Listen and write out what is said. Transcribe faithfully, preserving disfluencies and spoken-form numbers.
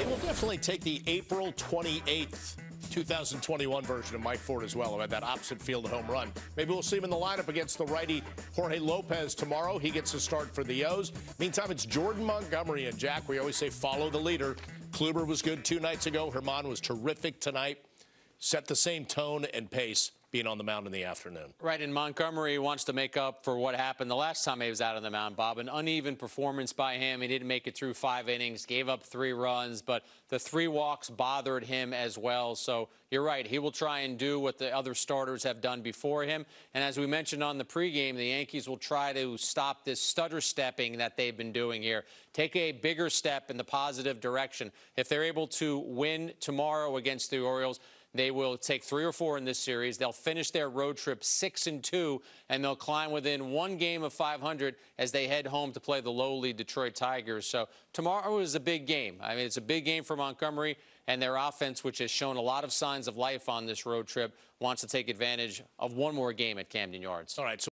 They will definitely take the April twenty-eighth, two thousand twenty-one version of Mike Ford as well, who had that opposite field home run. Maybe we'll see him in the lineup against the righty Jorge Lopez tomorrow. He gets a start for the O's. Meantime, it's Jordan Montgomery. And, Jack, we always say follow the leader. Kluber was good two nights ago. German was terrific tonight. Set the same tone and pace being on the mound in the afternoon. Right, and Montgomery wants to make up for what happened the last time he was out on the mound, Bob. An uneven performance by him. He didn't make it through five innings, gave up three runs, but the three walks bothered him as well. So you're right, he will try and do what the other starters have done before him. And as we mentioned on the pregame, the Yankees will try to stop this stutter stepping that they've been doing here. Take a bigger step in the positive direction. If they're able to win tomorrow against the Orioles, they will take three or four in this series. They'll finish their road trip six and two, and they'll climb within one game of five hundred as they head home to play the lowly Detroit Tigers. So tomorrow is a big game. I mean, it's a big game for Montgomery, and their offense, which has shown a lot of signs of life on this road trip, wants to take advantage of one more game at Camden Yards. All right. So